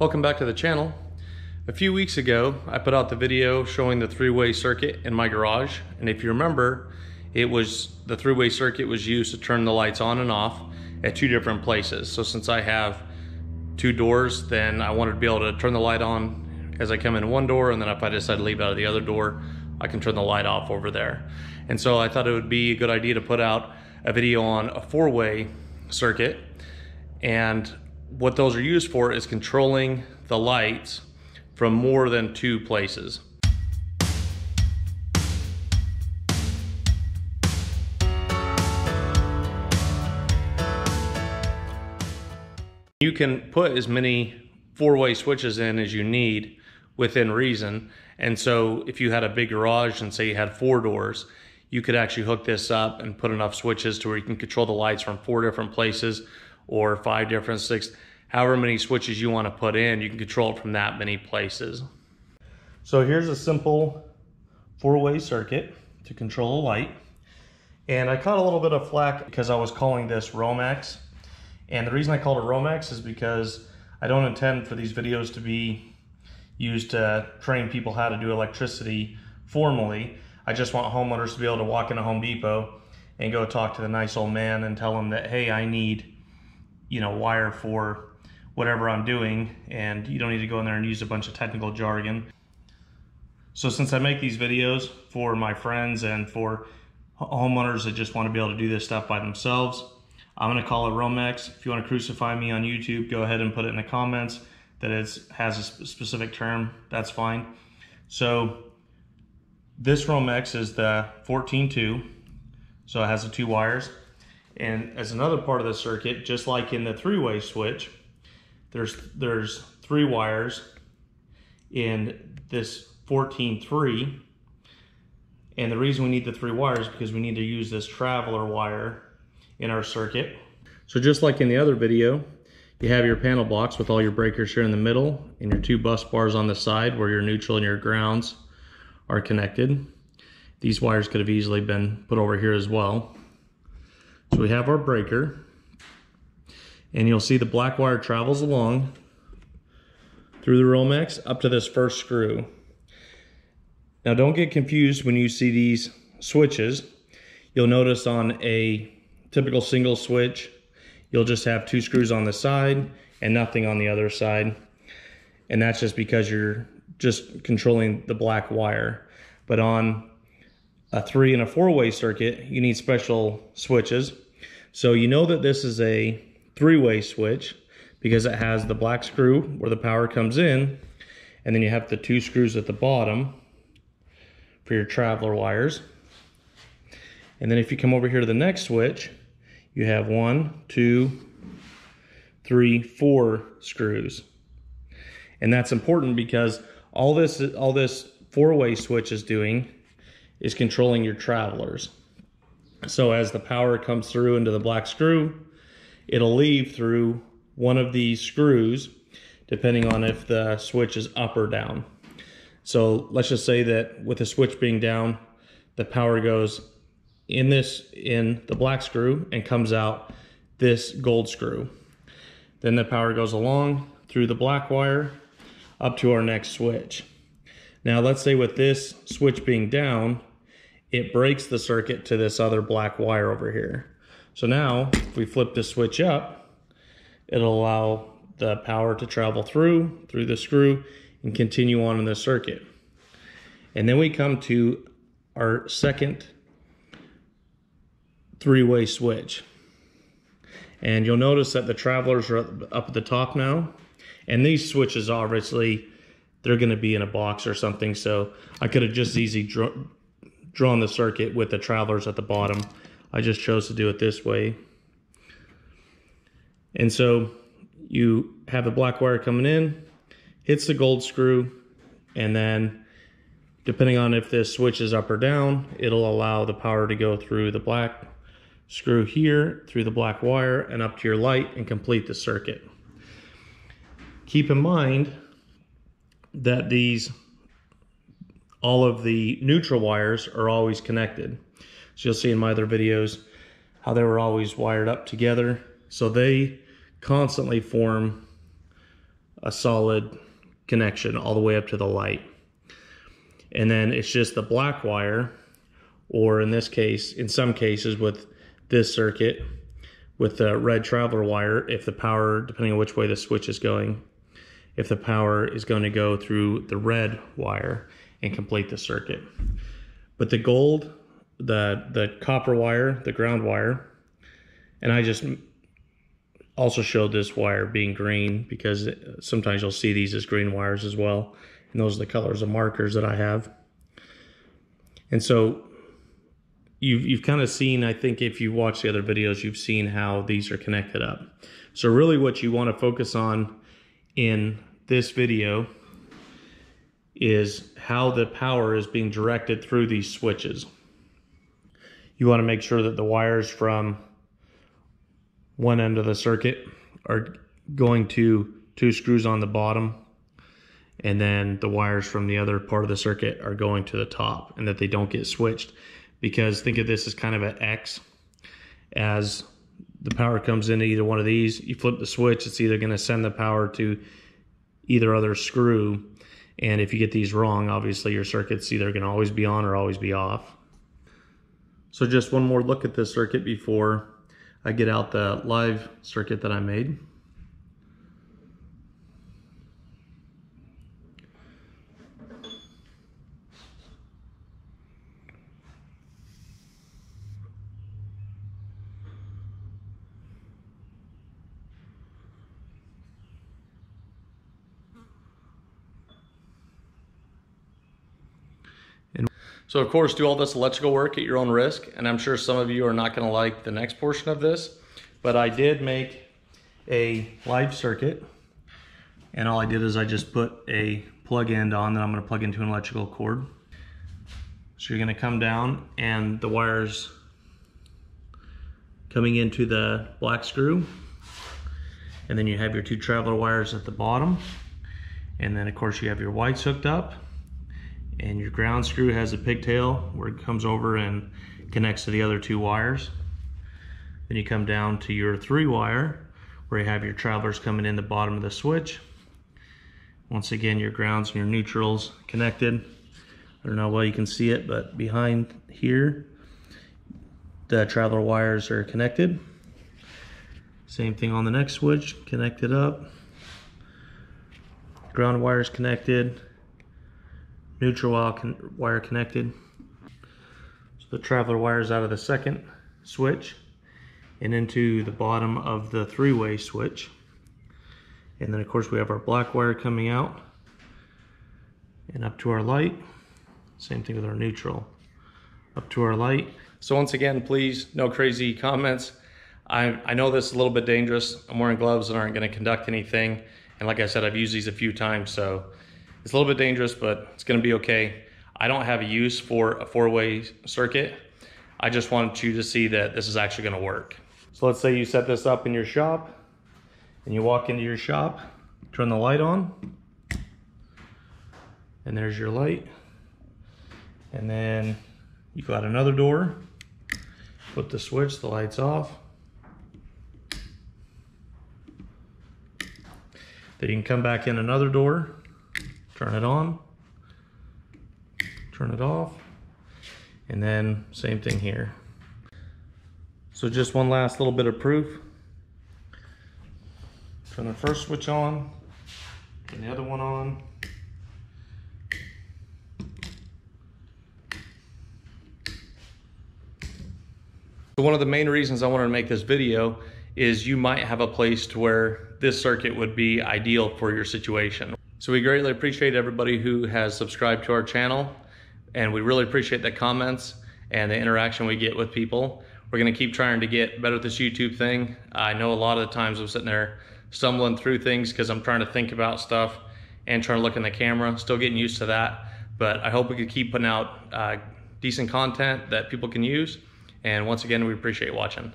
Welcome back to the channel. A few weeks ago, I put out the video showing the three-way circuit in my garage. And if you remember, the three-way circuit was used to turn the lights on and off at two different places. So since I have two doors, then I wanted to be able to turn the light on as I come in one door, and then if I decide to leave out of the other door, I can turn the light off over there. And so I thought it would be a good idea to put out a video on a four-way circuit, and what those are used for is controlling the lights from more than two places. You can put as many four-way switches in as you need within reason. And so if you had a big garage and say you had four doors, you could actually hook this up and put enough switches to where you can control the lights from four different places, or five different, six, however many switches you want to put in, you can control it from that many places. So here's a simple four-way circuit to control a light. And I caught a little bit of flack because I was calling this Romex. And the reason I called it Romex is because I don't intend for these videos to be used to train people how to do electricity formally. I just want homeowners to be able to walk into Home Depot and go talk to the nice old man and tell him that, hey, I need, you know, wire for whatever I'm doing, and you don't need to go in there and use a bunch of technical jargon. So since I make these videos for my friends and for homeowners that just want to be able to do this stuff by themselves, I'm gonna call it Romex. If you want to crucify me on YouTube, go ahead and put it in the comments that it has a specific term, that's fine. So this Romex is the 14-2, so it has the two wires. And as another part of the circuit, just like in the three-way switch, there's three wires in this 14-3. And the reason we need the three wires is because we need to use this traveler wire in our circuit. So just like in the other video, you have your panel blocks with all your breakers here in the middle and your two bus bars on the side where your neutral and your grounds are connected. These wires could have easily been put over here as well. So we have our breaker, and you'll see the black wire travels along through the Romex up to this first screw. Now don't get confused when you see these switches. You'll notice on a typical single switch, you'll just have two screws on the side and nothing on the other side. And that's just because you're just controlling the black wire. But on a three and a four-way circuit, you need special switches. So you know that this is a three-way switch because it has the black screw where the power comes in, and then you have the two screws at the bottom for your traveler wires. And then if you come over here to the next switch, you have 1, 2, 3, 4 screws. And that's important because all this four-way switch is doing is controlling your travelers. So as the power comes through into the black screw, it'll leave through one of these screws, depending on if the switch is up or down. So let's just say that with the switch being down, the power goes in the black screw and comes out this gold screw. Then the power goes along through the black wire up to our next switch. Now let's say with this switch being down, it breaks the circuit to this other black wire over here. So now if we flip this switch up, it'll allow the power to travel through the screw and continue on in the circuit. And then we come to our second three-way switch. And you'll notice that the travelers are up at the top now. And these switches obviously, they're gonna be in a box or something, so I could have just easily drawn the circuit with the travelers at the bottom. I just chose to do it this way. And so you have the black wire coming in, hits the gold screw, and then depending on if this switch is up or down, it'll allow the power to go through the black screw here, through the black wire, and up to your light and complete the circuit. Keep in mind that all of the neutral wires are always connected. So you'll see in my other videos how they were always wired up together. So they constantly form a solid connection all the way up to the light. And then it's just the black wire, or in this case, in some cases with this circuit, with the red traveler wire, if the power, depending on which way the switch is going, if the power is going to go through the red wire and complete the circuit. But the gold, the copper wire, the ground wire, and I just also showed this wire being green because sometimes you'll see these as green wires as well. And those are the colors of markers that I have. And so you've kind of seen, I think if you watch the other videos, you've seen how these are connected up. So really what you want to focus on in this video is how the power is being directed through these switches. You want to make sure that the wires from one end of the circuit are going to two screws on the bottom, and then the wires from the other part of the circuit are going to the top, and that they don't get switched. Because think of this as kind of an X. As the power comes into either one of these, you flip the switch, it's either going to send the power to either other screw. And if you get these wrong, obviously your circuit's either going to always be on or always be off. So just one more look at this circuit before I get out the live circuit that I made. So of course, do all this electrical work at your own risk, and I'm sure some of you are not going to like the next portion of this, but I did make a live circuit, and all I did is I just put a plug end on that I'm going to plug into an electrical cord. So you're going to come down, and the wires coming into the black screw, and then you have your two traveler wires at the bottom, and then of course you have your whites hooked up. And your ground screw has a pigtail where it comes over and connects to the other two wires. Then you come down to your three wire where you have your travelers coming in the bottom of the switch. Once again, your grounds and your neutrals connected. I don't know how well you can see it, but behind here, the traveler wires are connected. Same thing on the next switch, connected up. Ground wires connected. Neutral wire connected. So the traveler wire is out of the second switch and into the bottom of the three-way switch. And then of course we have our black wire coming out and up to our light. Same thing with our neutral, up to our light. So once again, please, no crazy comments. I know this is a little bit dangerous. I'm wearing gloves that aren't gonna conduct anything. And like I said, I've used these a few times, so it's a little bit dangerous, but it's going to be okay. I don't have a use for a four-way circuit. I just wanted you to see that this is actually going to work. So let's say you set this up in your shop, and you walk into your shop, turn the light on, and there's your light. And then you go out another door, flip the switch, the light's off. Then you can come back in another door, turn it on, turn it off, and then same thing here. So just one last little bit of proof. Turn the first switch on, turn the other one on. So one of the main reasons I wanted to make this video is you might have a place to where this circuit would be ideal for your situation. So we greatly appreciate everybody who has subscribed to our channel, and we really appreciate the comments and the interaction we get with people. We're gonna keep trying to get better at this YouTube thing. I know a lot of the times I'm sitting there stumbling through things because I'm trying to think about stuff and trying to look in the camera, still getting used to that. But I hope we could keep putting out decent content that people can use. And once again, we appreciate watching.